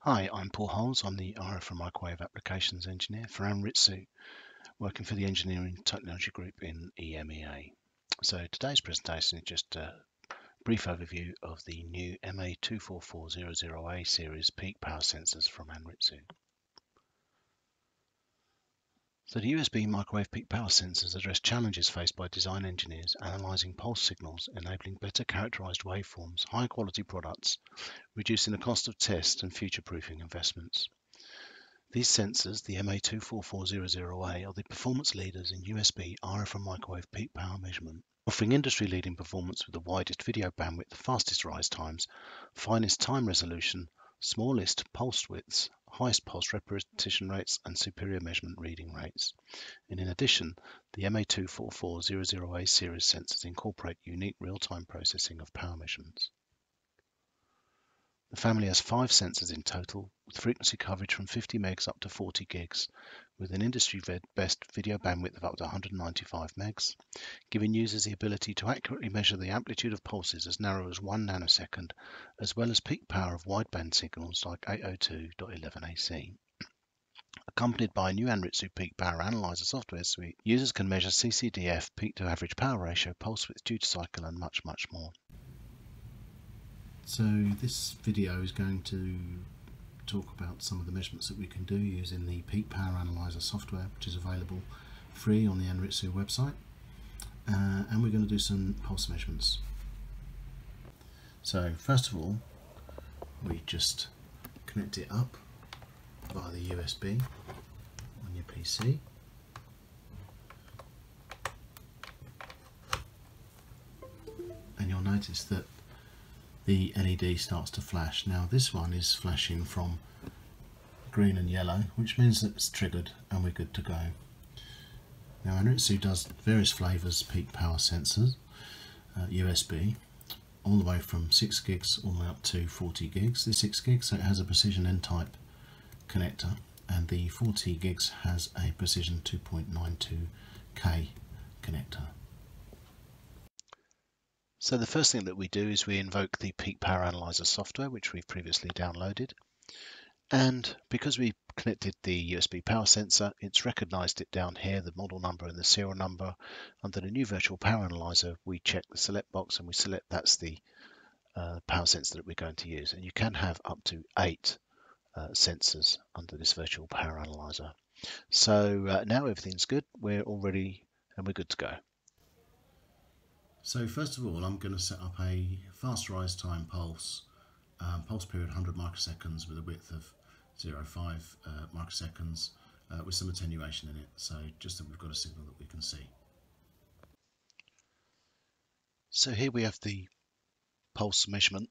Hi, I'm Paul Holmes. I'm the RF and Microwave Applications Engineer for Anritsu, working for the Engineering Technology Group in EMEA. So today's presentation is just a brief overview of the new MA24400A series peak power sensors from Anritsu. So the USB microwave peak power sensors address challenges faced by design engineers analysing pulse signals, enabling better characterised waveforms, high quality products, reducing the cost of tests and future-proofing investments. These sensors, the MA24400A, are the performance leaders in USB, RF and microwave peak power measurement, offering industry-leading performance with the widest video bandwidth, fastest rise times, finest time resolution, smallest pulse widths, highest pulse repetition rates and superior measurement reading rates. And in addition, the MA24400A series sensors incorporate unique real-time processing of power measurements. The family has 5 sensors in total, with frequency coverage from 50 megs up to 40 gigs, with an industry-best video bandwidth of up to 195 megs, giving users the ability to accurately measure the amplitude of pulses as narrow as 1 nanosecond, as well as peak power of wideband signals like 802.11ac. Accompanied by a new Anritsu Peak Power Analyzer software suite, users can measure CCDF, peak-to-average power ratio, pulse width, duty cycle, and much, much more. So this video is going to talk about some of the measurements that we can do using the Peak Power Analyzer software, which is available free on the Anritsu website, and we're going to do some pulse measurements. So first of all, we just connect it up via the USB on your PC. And you'll notice that the LED starts to flash. Now this one is flashing from green and yellow, which means that it's triggered and we're good to go. Now Anritsu does various flavours peak power sensors, USB, all the way from 6 gigs all the way up to 40 gigs. This 6 gigs, so it has a precision N-type connector, and the 40 gigs has a precision 2.92k connector. So the first thing that we do is we invoke the Peak Power Analyzer software, which we've previously downloaded. And because we connected the USB power sensor, it's recognised it down here, the model number and the serial number. Under the new virtual power analyzer, we check the select box and we select that's the power sensor that we're going to use. And you can have up to 8 sensors under this virtual power analyzer. So now everything's good. We're all ready and we're good to go. So first of all, I'm going to set up a fast rise time pulse, pulse period 100 microseconds with a width of 0.5 microseconds with some attenuation in it, so just that we've got a signal that we can see. So here we have the pulse measurement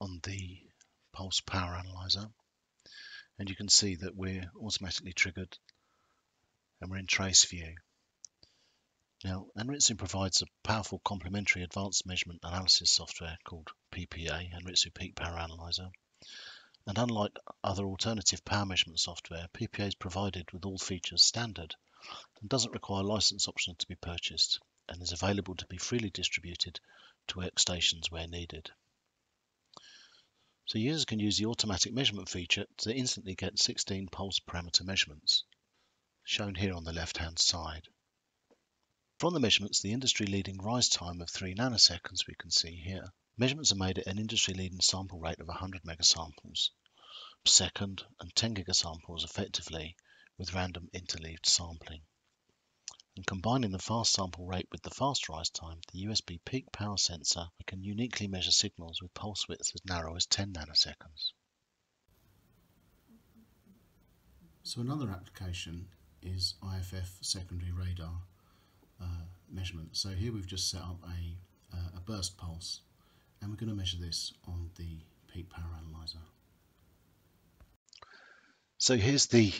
on the pulse power analyzer, and you can see that we're automatically triggered and we're in trace view. Now, Anritsu provides a powerful complementary advanced measurement analysis software called PPA, Anritsu Peak Power Analyzer. And unlike other alternative power measurement software, PPA is provided with all features standard and doesn't require license option to be purchased, and is available to be freely distributed to workstations where needed. So users can use the automatic measurement feature to instantly get 16 pulse parameter measurements, shown here on the left-hand side. From the measurements, the industry-leading rise time of 3 nanoseconds we can see here. Measurements are made at an industry-leading sample rate of 100 megasamples per second and 10 gigasamples effectively with random interleaved sampling. And combining the fast sample rate with the fast rise time, the USB peak power sensor can uniquely measure signals with pulse widths as narrow as 10 nanoseconds. So another application is IFF secondary radar measurement. So here we've just set up a burst pulse, and we're going to measure this on the peak power analyzer. So here's the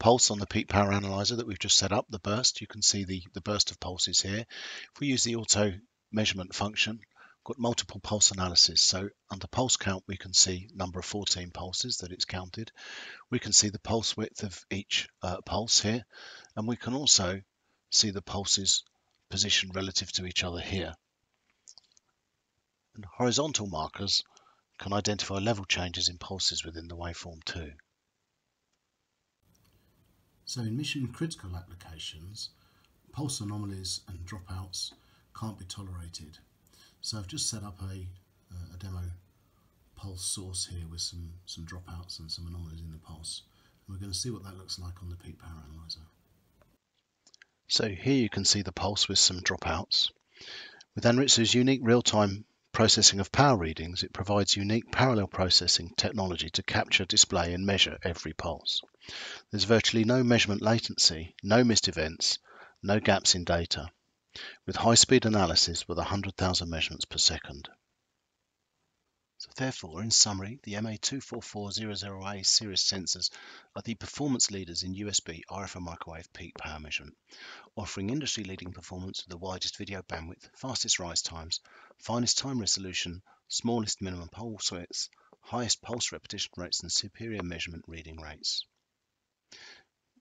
pulse on the peak power analyzer that we've just set up, the burst. You can see the burst of pulses here. If we use the auto measurement function, we've got multiple pulse analysis. So under pulse count, we can see number of 14 pulses that it's counted. We can see the pulse width of each pulse here, and we can also see the pulses positioned relative to each other here. And horizontal markers can identify level changes in pulses within the waveform too. So in mission critical applications, pulse anomalies and dropouts can't be tolerated. So I've just set up a demo pulse source here with some dropouts and some anomalies in the pulse. And we're going to see what that looks like on the peak power analyzer. So here you can see the pulse with some dropouts. With Anritsu's unique real-time processing of power readings, it provides unique parallel processing technology to capture, display and measure every pulse. There's virtually no measurement latency, no missed events, no gaps in data, with high-speed analysis with 100,000 measurements per second. So therefore, in summary, the MA24400A series sensors are the performance leaders in USB RF and microwave peak power measurement, offering industry-leading performance with the widest video bandwidth, fastest rise times, finest time resolution, smallest minimum pulse widths, highest pulse repetition rates and superior measurement reading rates.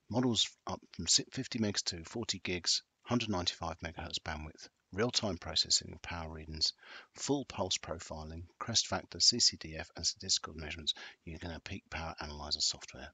Models up from 50 megs to 40 gigs, 195 megahertz bandwidth, real-time processing of power readings, full pulse profiling, crest factor, CCDF and statistical measurements using our peak power analyzer software.